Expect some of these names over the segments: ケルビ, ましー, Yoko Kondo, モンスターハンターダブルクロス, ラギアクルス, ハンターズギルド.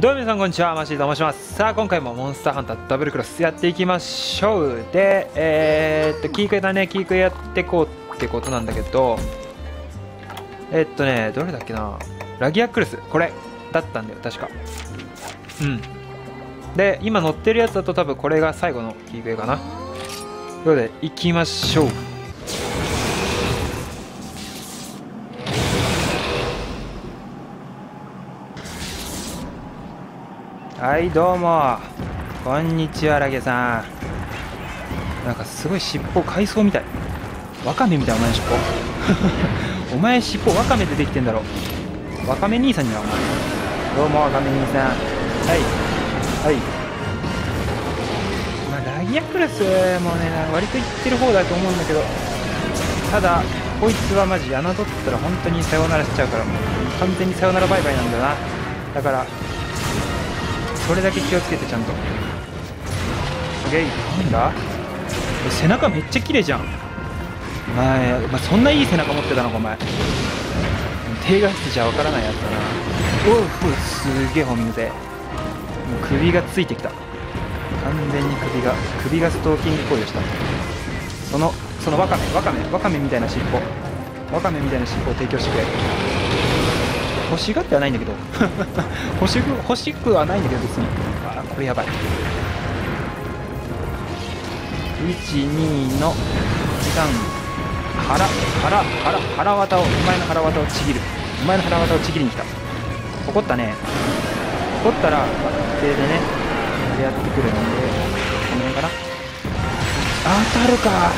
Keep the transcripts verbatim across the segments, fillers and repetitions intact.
どうも皆さんこんにちは、マシーと申します。さあ今回もモンスターハンターダブルクロスやっていきましょう。でえー、っとキークエだね。キークエやってこうってことなんだけど、えー、っとねどれだっけな、ラギアクルスこれだったんだよ確か。うんで今乗ってるやつだと多分これが最後のキークエかな。ということで行きましょう。はいどうもこんにちは、ラゲさん。なんかすごい尻尾海藻みたい、ワカメみたい。お前尻尾お前尻尾ワカメでできてんだろ。ワカメ兄さんにはお前。どうもワカメ兄さん。はいはい、まあ、ラギアクルスもね割といってる方だと思うんだけど、ただこいつはマジ侮ったら本当にさよならしちゃうから、もう完全にさよならバイバイなんだよな。だからそれだけ気をつけてちゃんと。すげえなんだ背中めっちゃ綺麗じゃんお前。まあ、そんないい背中持ってたのかお前。低画質じゃわからないやつだな。おうおうすげえホーミングで首がついてきた。完全に首が首がストーキング行為をした。そのそのワカメワカメワカメみたいな尻尾、ワカメみたいな尻尾を提供してくれ。欲しがってはないんだけど欲しく欲しくはないんだけど別に。あこれやばい。いちにの時間腹腹腹腹綿を、お前の腹綿をちぎる。お前の腹綿をちぎりに来た。怒ったね。怒ったらバッテでねやってくるので、この辺かな。当たるか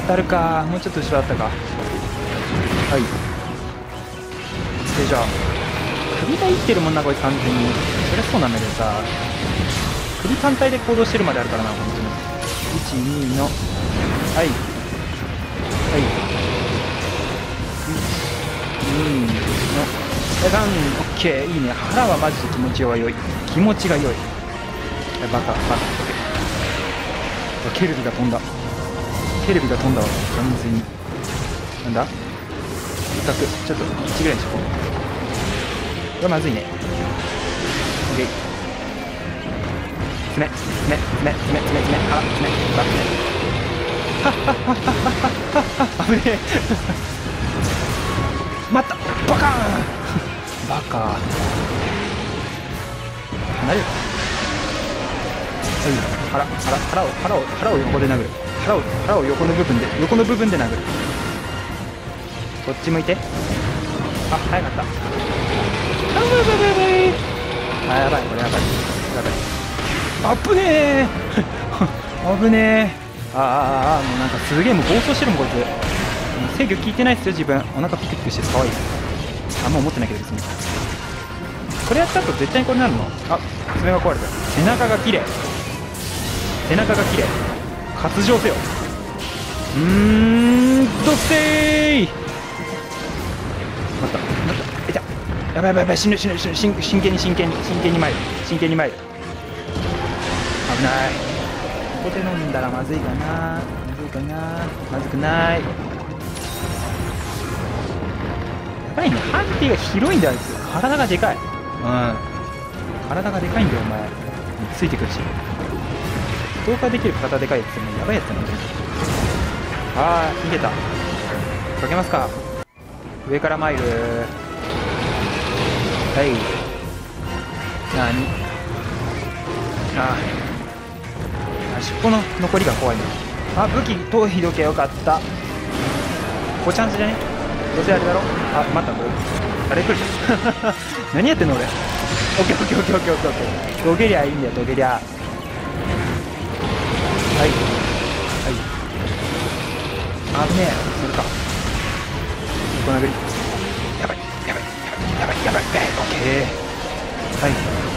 当たるか。もうちょっと後ろだったか。はいでじゃあ首が生きてるもんなこいつ完全に。そりゃそうなんだけどさ、首単体で行動してるまであるからな本当に。いちにのはいはいいちにのさんオッケーいいね。腹はマジで気持ちが良い、気持ちが良い。バカバカ。ケルビが飛んだ、ケルビが飛んだわ完全に。なんだちょっといちぐらいにしとこう。これまずいね。オッケー詰め詰め詰め詰め詰め詰めあっ詰めバッ詰めハッハッハッハッハッハッ危ねえ待ったバカーンバカ離れる。腹腹腹を腹を腹を横で殴る。腹を腹を横の部分で横の部分で殴る。こっち向いて。あ早かった。あやばいやばいやばい。あやばいこれやばいやばい。あぶねえあぶねえ。あああもうなんかすげえもう暴走してるもんこいつ。制御効いてないっすよ自分。お腹ピクピクしてかわいい。あんま思ってないけど別にこれやった後絶対にこれなるの。あ爪が壊れた。背中が綺麗、背中が綺麗。活情せよ。うーんどっせー。待った待ったいた。やばいやばいやばい。死ぬ死ぬ死ぬ。真剣に真剣に真剣に参る真剣に参る。危ない。ここで飲んだらまずいかな、まずいかな。まずくない。やばいね。ハンティが広いんだよあいつ。体がでかい。うん体がでかいんだよお前。ついてくるし投下できる体でかいやつもやばいやつなんだよ。あー逃げた。かけますか上から参る。はいなにああ尻尾の残りが怖いな。あ武器逃避どけよかった。ごチャンスじゃねどうせあれだろ。あまたこれあれ来る何やってんの俺。オッケーオッケーオッケーオッケーオッケーオッケー。どけりゃいいんだよどけりゃ。はいはい危ねえ。それかやばいやばいやばいやばいやばいやばい。オッケーはい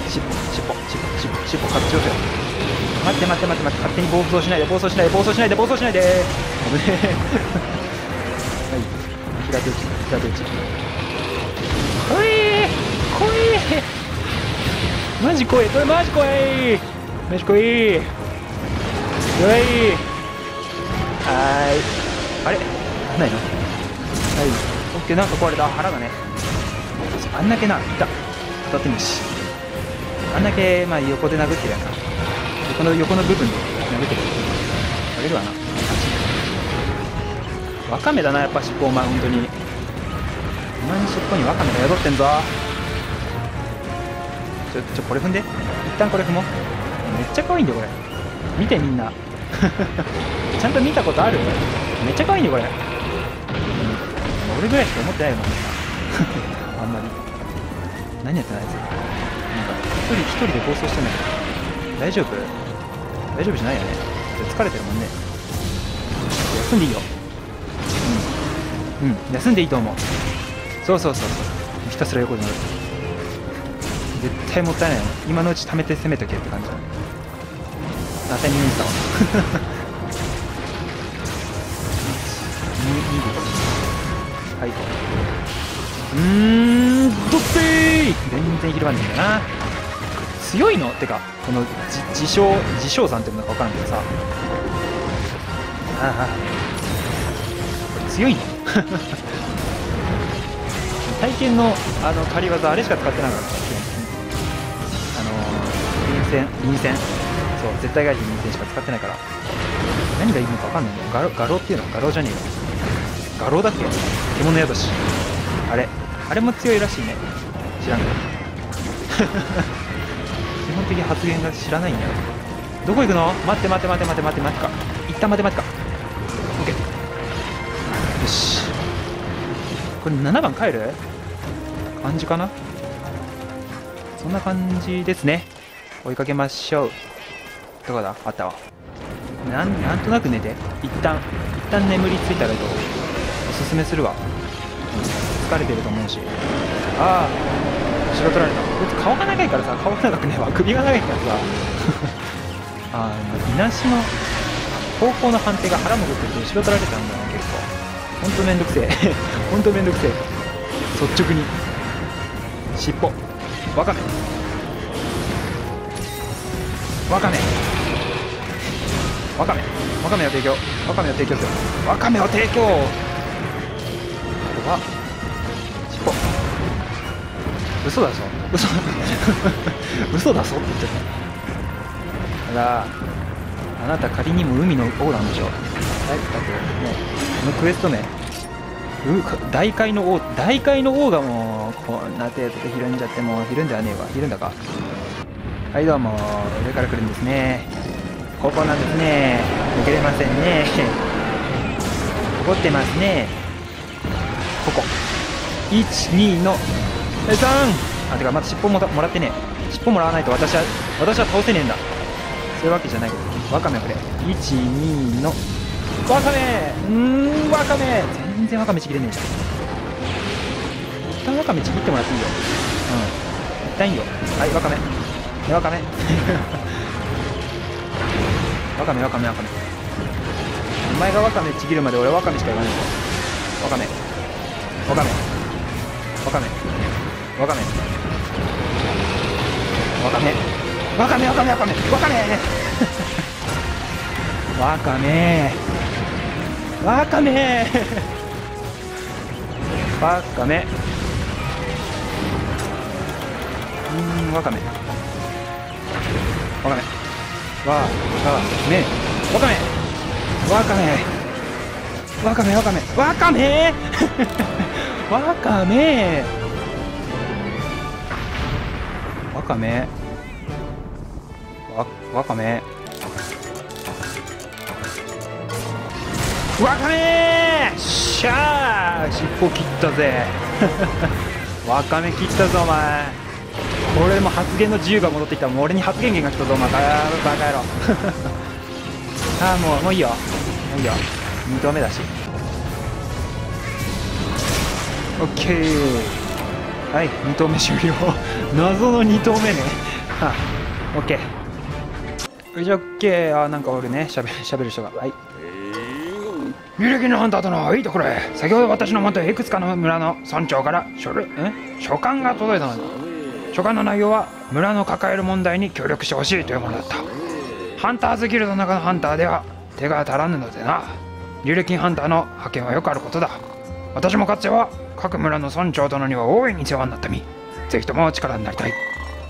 尻尾尻尾尻尾尻尾尻尾カッチョーだよ。待って待って待って待って勝手に暴走しないで暴走しないで暴走しないで暴走しないで。危ねえはい平手打ち平手打ち。怖え怖えマジ怖えマジ怖えマジ怖え。よいはーいあれないの。はいオッケーなんか壊れた。腹がねあんだけないた。片手飯あんだけまあ横で殴ってるやんか、横の横の部分で殴ってる投げるわな。ワカメだなやっぱ尻尾、お前本当にお前の尻尾にワカメが宿ってんぞ。ちょちょこれ踏んで、一旦これ踏もう。めっちゃ可愛いんだよこれ、見てみんなちゃんと見たことある、めっちゃ可愛いんだよこれ、俺ぐらいしか思ってないよなあんまり何やってないやつ、なんか一人一人で暴走してない、大丈夫大丈夫じゃないよね、疲れてるもんね。休んでいいよ、うん、うん、休んでいいと思う。そうそうそうそう、ひたすら横で乗る、絶対もったいないよ、今のうち貯めて攻めとけって感じだね。当たりにいったわはい、うーん、どっせー、全然広がんねえんだな。強いのってかこの自称自称さんってものか分からんけどさ、ああこれ強いの体験のあの狩り技あれしか使ってなかったっけ、あのー、臨戦臨戦そう絶対外人臨戦しか使ってないから、何がいいのか分かんないね。ガロガロっていうのは、ガロじゃねえよ、ガロだっけ、獣宿し、あれあれも強いらしいね、知らんけど基本的に発言が知らないんだよ。どこ行くの、待って待って待って待って待って待ってか、一旦待って待ってか、オッケー、よしこれななばん帰る感じかな、そんな感じですね。追いかけましょう。どこだ、あったわ、な ん, なんとなく寝て一旦一旦眠りついたらどう、おすすめするわ、疲れてると思うし。ああ後ろ取られた、こいつ顔が長いからさ、顔が長くねえわ、首が長いからさあのいなしの方向の判定が腹もぐってて後ろ取られたんだな、結構ほんとめんどくせえほんとめんどくせえ、率直に尻尾ワカメワカメワカメワカメを提供、ワカメを提供する、ワカメを提供、これは尻尾嘘だぞ嘘嘘だぞって言っちゃった。あらあなた仮にも海の王なんでしょう、はい、だってねこのクエスト名、大海の王、大海の王がもうこんな程度でひるんじゃっても、ひるんではねえわ、ひるんだか。はいどうも、上から来るんですね、ここなんですね、抜けれませんね、怒ってますね、ここいちにのさん、あてかまた尻尾ももらってね、尻尾もらわないと私は私は倒せねえんだ、そういうわけじゃないけど、わかめくれいちにのワカメ、うーんワカメ、全然ワカメちぎれねえじゃん、一旦ワカメちぎってもらっていいよ、うん一旦いいよ、はいワカメワカメワカメワカメワカメ、お前がワカメちぎるまで俺はワカメしか言わないぞ、ワカメワカメワカメワカメワカメワカメワカメワカメワカメワカメワカメワカメ、うーんワカメワカメワカメワカメワカメワカメワカメワカメワカメワカメワカメワカメー、しゃー尻尾切ったぜワカメ切ったぞお前、これも発言の自由が戻ってきた、もう俺に発言権が来たぞお前、バカ野郎ああもうもういいよもういいよ、にどめだし、オッケー、はいにどめ終了謎のにどめねはあ、オッケー、じゃオッケー、あーなんかおるね、しゃべ、しゃべる人が、はい有力のハンターとのいいところへ、先ほど私のもといくつかの村の村長から書類書簡が届いたのだ、書簡の内容は村の抱える問題に協力してほしいというものだった、ハンターズギルドの中のハンターでは手が足らぬのでな、有力ハンターの派遣はよくあることだ、私もかつては各村の村長殿には大いに世話になった身、ぜひとも力になりたい、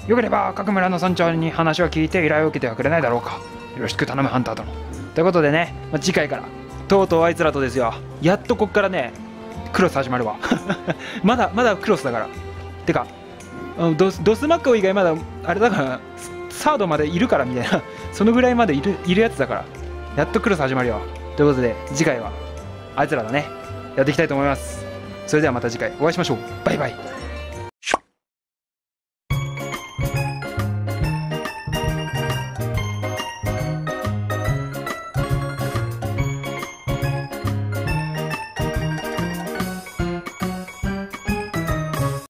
よければ各村の村長に話を聞いて依頼を受けてはくれないだろうか。よろしく頼むハンター殿。ということでね、まあ、次回からとうとうあいつらとですよ。やっとこっからねクロス始まるわまだまだクロスだから。てかドス、ドスマック以外まだあれだからサードまでいるからみたいなそのぐらいまでいる、いるやつだから、やっとクロス始まるよ。ということで次回はあいつらだね、やっていきたいと思います。それではまた次回お会いしましょう。バイバイ。